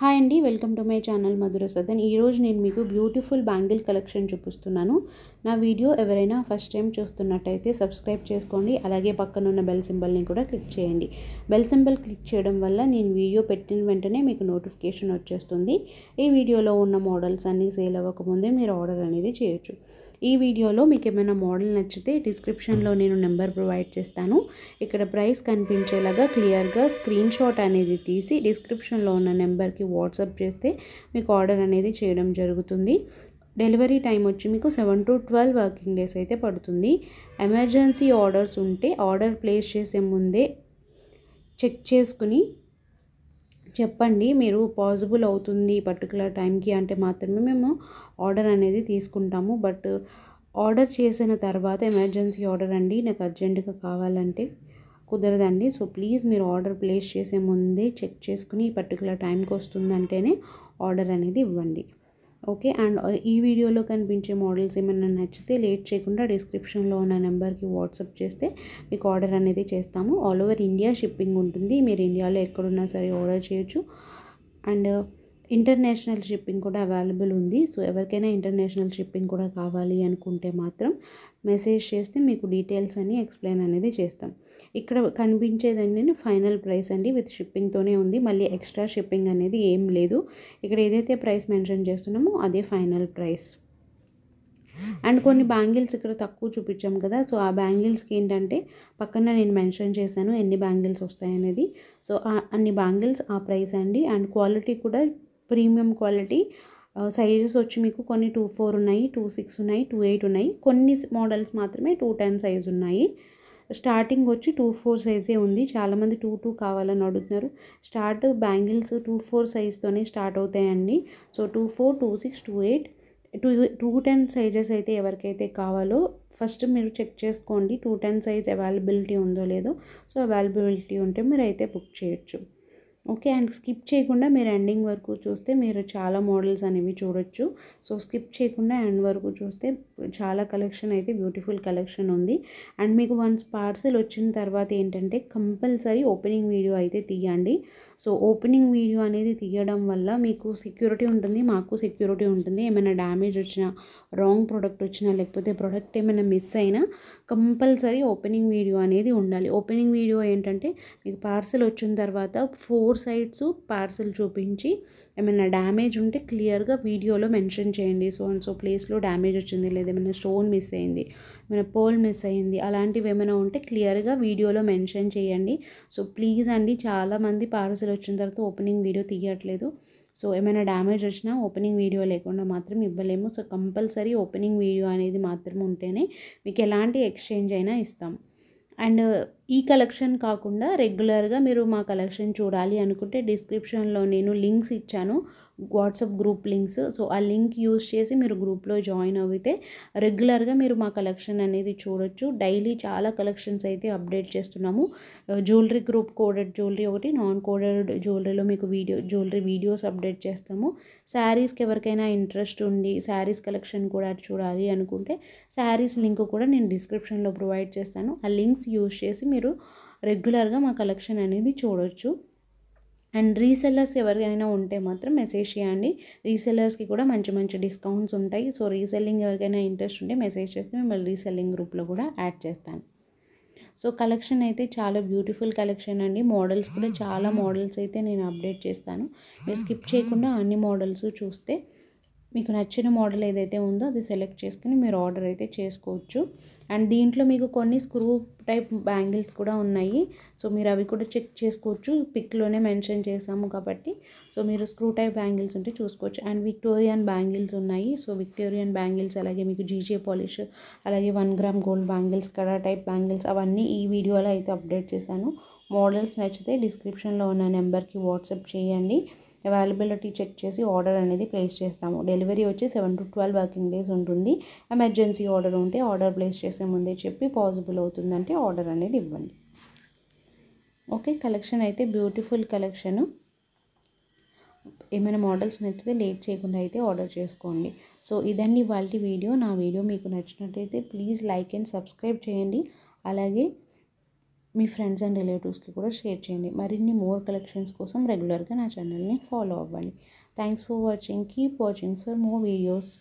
हाय अंडी welcome to my channel Madhur Sadan. ई रोज नेनु मीकु ब्यूटीफुल बैंगल कलेक्शन चूपिस्तुन्नानु। ना वीडियो एवरैना फस्ट टाइम चूस्तुन्नट्लयिते सब्सक्राइब चेसुकोंडी, अलागे पक्कन उन्न बेल सिंबल नि कूडा क्लिक चेयंडी। बेल सिंबल क्लिक चेयडम वल्ल नेनु वीडियो पेट्टिन वेंटने मीकु नोटिफिकेशन वच्चेस्तुंदी। ई वीडियोलो उन्न मॉडल्स अन्नी सेल अव्वकमुंदे मीरु आर्डर अनेदी चेयोच्चु। ఈ వీడియోలో మీకు ఏమైనా మోడల్ నచ్చితే డిస్క్రిప్షన్ లో నేను నంబర్ ప్రొవైడ్ చేస్తాను। ఇక్కడ ప్రైస్ కనిపించేలాగా క్లియర్ గా స్క్రీన్ షాట్ అనేది తీసి డిస్క్రిప్షన్ లో ఉన్న నంబర్ కి వాట్సాప్ చేస్తే మీకు ఆర్డర్ అనేది చేయడం జరుగుతుంది। డెలివరీ టైం వచ్చి మీకు 7 టు 12 వర్కింగ్ డేస్ అయితే పడుతుంది। ఎమర్జెన్సీ ఆర్డర్స్ ఉంటే ఆర్డర్ ప్లేస్ చేసే ముందే చెక్ చేసుకుని చెప్పండి, మీరు పాజిబుల్ అవుతుంది పర్టికులర్ టైంకి అంటే మాత్రమే మేము ఆర్డర్ అనేది తీసుకుంటాము। బట్ ఆర్డర్ చేసిన తర్వాత ఎమర్జెన్సీ ఆర్డర్ అండి, నాకు అర్జెంటుగా కావాలంటే కుదరదండి। సో ప్లీజ్ మీరు ఆర్డర్ ప్లేస్ చేసే ముందే చెక్ చేసుకుని పర్టికులర్ టైంకి వస్తుందంటేనే ఆర్డర్ అనేది ఇవ్వండి, ఓకే। అండ్ ఈ వీడియోలో కనిపించే మోడల్స్ ఏమైనా నచ్చితే లేట్ చేయకుండా డిస్క్రిప్షన్లో ఉన్న నెంబర్కి వాట్సాప్ చేస్తే మీకు ఆర్డర్ అనేది చేస్తాము। ఆల్ ఓవర్ ఇండియా షిప్పింగ్ ఉంటుంది, మీరు ఇండియాలో ఎక్కడున్నా సరే ఆర్డర్ చేయొచ్చు। అండ్ ఇంటర్నేషనల్ షిప్పింగ్ కూడా అవైలబుల్ ఉంది। సో ఎవరికైనా ఇంటర్నేషనల్ షిప్పింగ్ కూడా కావాలి అనుకుంటే మాత్రం మెసేజ్ చేస్తే మీకు డీటెయిల్స్ అన్ని ఎక్స్ప్లెయిన్ అనేది చేస్తాం। ఇక్కడ కనిపించేదండి ఫైనల్ ప్రైస్ అండి, విత్ షిప్పింగ్తోనే ఉంది, మళ్ళీ ఎక్స్ట్రా షిప్పింగ్ అనేది ఏం లేదు। ఇక్కడ ఏదైతే ప్రైస్ మెన్షన్ చేస్తున్నామో అదే ఫైనల్ ప్రైస్। అండ్ కొన్ని బ్యాంగిల్స్ ఇక్కడ తక్కువ చూపించాం కదా, సో ఆ బ్యాంగిల్స్కి ఏంటంటే పక్కన నేను మెన్షన్ చేశాను ఎన్ని బ్యాంగిల్స్ వస్తాయనేది। సో అన్ని బ్యాంగిల్స్ ఆ ప్రైస్ అండి। అండ్ క్వాలిటీ కూడా ప్రీమియం క్వాలిటీ, సైజెస్ వచ్చి మీకు కొన్ని 24 ఉన్నాయి, 26 ఉన్నాయి, 28 ఉన్నాయి, కొన్ని మోడల్స్ మాత్రమే 210 సైజ్ ఉన్నాయి। స్టార్టింగ్ వచ్చి 24 సైజే ఉంది, చాలామంది 22 కావాలని అడుగుతున్నారు। స్టార్ట్ బ్యాంగిల్స్ 24 సైజ్తోనే స్టార్ట్ అవుతాయండి। సో 24, 26, 28, 210 సైజెస్ అయితే ఎవరికైతే కావాలో ఫస్ట్ మీరు చెక్ చేసుకోండి 210 సైజ్ అవైలబిలిటీ ఉందో లేదో। సో అవైలబిలిటీ ఉంటే మీరు అయితే బుక్ చేయొచ్చు, ఓకే। అండ్ స్కిప్ చేయకుండా మీరు ఎండింగ్ వరకు చూస్తే మీరు చాలా మోడల్స్ అనేవి చూడొచ్చు। సో స్కిప్ చేయకుండా ఎండ్ వరకు చూస్తే చాలా కలెక్షన్ అయితే బ్యూటిఫుల్ కలెక్షన్ ఉంది। అండ్ మీకు వన్స్ పార్సెల్ వచ్చిన తర్వాత ఏంటంటే కంపల్సరీ ఓపెనింగ్ వీడియో అయితే తీయండి। సో ఓపెనింగ్ వీడియో అనేది తీయడం వల్ల మీకు సెక్యూరిటీ ఉంటుంది, మాకు సెక్యూరిటీ ఉంటుంది। ఏమైనా డ్యామేజ్ వచ్చినా, రాంగ్ ప్రోడక్ట్ వచ్చినా, లేకపోతే ప్రోడక్ట్ ఏమైనా మిస్ అయినా కంపల్సరీ ఓపెనింగ్ వీడియో అనేది ఉండాలి। ఓపెనింగ్ వీడియో ఏంటంటే మీకు పార్సెల్ వచ్చిన తర్వాత 4 సైడ్స్ పార్సెల్ చూపించి ఏమైనా డ్యామేజ్ ఉంటే క్లియర్గా వీడియోలో మెన్షన్ చేయండి। సో అండ్ సో ప్లేస్లో డ్యామేజ్ వచ్చింది, లేదా ఏమైనా స్టోన్ మిస్ అయింది, ఏమైనా పర్ల్ మిస్ అయింది, అలాంటివి ఏమైనా ఉంటే క్లియర్గా వీడియోలో మెన్షన్ చేయండి। సో ప్లీజ్ అండి, చాలామంది పార్సెల్ వచ్చిన తర్వాత ఓపెనింగ్ వీడియో తీయట్లేదు। సో ఏమైనా డ్యామేజ్ వచ్చినా ఓపెనింగ్ వీడియో లేకుండా మాత్రం ఇవ్వలేము। సో కంపల్సరీ ఓపెనింగ్ వీడియో అనేది మాత్రం ఉంటేనే మీకు ఎలాంటి ఎక్స్చేంజ్ అయినా ఇస్తాం। అండ్ ఈ కలెక్షన్ కాకుండా రెగ్యులర్గా మీరు మా కలెక్షన్ చూడాలి అనుకుంటే డిస్క్రిప్షన్లో నేను లింక్స్ ఇచ్చాను, వాట్సాప్ గ్రూప్ లింక్స్। సో ఆ లింక్ యూజ్ చేసి మీరు గ్రూప్లో జాయిన్ అవుతే రెగ్యులర్గా మీరు మా కలెక్షన్ అనేది చూడొచ్చు। డైలీ చాలా కలెక్షన్స్ అయితే అప్డేట్ చేస్తున్నాము। జ్యువెలరీ గ్రూప్ కోడెడ్ జ్యువెలరీ ఒకటి, నాన్ కోడెడ్ జ్యువెలరీలో మీకు జ్యువెలరీ వీడియోస్ అప్డేట్ చేస్తాము। శారీస్కి ఎవరికైనా ఇంట్రెస్ట్ ఉండి శారీస్ కలెక్షన్ కూడా చూడాలి అనుకుంటే శారీస్ లింక్ కూడా నేను డిస్క్రిప్షన్లో ప్రొవైడ్ చేస్తాను, ఆ లింక్స్ యూజ్ చేసి మీరు రెగ్యులర్గా మా కలెక్షన్ అనేది చూడొచ్చు। అండ్ రీసెల్లర్స్ ఎవరికైనా ఉంటే మాత్రం మెసేజ్ చేయండి, రీసెల్లర్స్కి కూడా మంచి మంచి డిస్కౌంట్స్ ఉంటాయి। సో రీసెల్లింగ్ ఎవరికైనా ఇంట్రెస్ట్ ఉంటే మెసేజ్ చేస్తే మిమ్మల్ని రీసెల్లింగ్ గ్రూప్లో కూడా యాడ్ చేస్తాను। సో కలెక్షన్ అయితే చాలా బ్యూటిఫుల్ కలెక్షన్ అండి, మోడల్స్ కూడా చాలా మోడల్స్ అయితే నేను అప్డేట్ చేస్తాను, మీరు స్కిప్ చేయకుండా అన్ని మోడల్స్ చూస్తే మీకు నచ్చిన మోడల్ ఏదైతే ఉందో అది సెలెక్ట్ చేసుకుని మీరు ఆర్డర్ అయితే చేసుకోవచ్చు। అండ్ దీంట్లో మీకు కొన్ని స్క్రూ టైప్ బ్యాంగిల్స్ కూడా ఉన్నాయి, సో మీరు అవి కూడా చెక్ చేసుకోవచ్చు, పిక్లోనే మెన్షన్ చేసాము కాబట్టి। సో మీరు స్క్రూ టైప్ బ్యాంగిల్స్ ఉంటే చూసుకోవచ్చు। అండ్ విక్టోరియన్ బ్యాంగిల్స్ ఉన్నాయి, సో విక్టోరియన్ బ్యాంగిల్స్, అలాగే మీకు జీజే పాలిష్, అలాగే 1 gram gold bangles, kada type bangles అవన్నీ ఈ వీడియోలో అయితే అప్డేట్ చేశాను। మోడల్స్ నచ్చితే డిస్క్రిప్షన్లో ఉన్న నెంబర్కి వాట్సాప్ చేయండి, అవైలబిలిటీ చెక్ చేసి ఆర్డర్ అనేది ప్లేస్ చేస్తాము। డెలివరీ వచ్చి 7 to 12 వర్కింగ్ డేస్ ఉంటుంది। ఎమర్జెన్సీ ఆర్డర్ ఉంటే ఆర్డర్ ప్లేస్ చేసే ముందే చెప్పి పాజిబుల్ అవుతుందంటే ఆర్డర్ అనేది ఇవ్వండి, ఓకే। కలెక్షన్ అయితే బ్యూటిఫుల్ కలెక్షను, ఏమైనా మోడల్స్ నచ్చితే లేట్ చేయకుండా అయితే ఆర్డర్ చేసుకోండి। సో ఇదండి వాళ్ళ వీడియో, నా వీడియో మీకు నచ్చినట్టయితే ప్లీజ్ లైక్ అండ్ సబ్స్క్రైబ్ చేయండి, అలాగే మీ ఫ్రెండ్స్ అండ్ రిలేటివ్స్కి కూడా షేర్ చేయండి. మరిన్ని మోర్ కలెక్షన్స్ కోసం రెగ్యులర్గా నా ఛానల్ని ఫాలో అవ్వండి. Thanks for watching. Keep watching for more videos.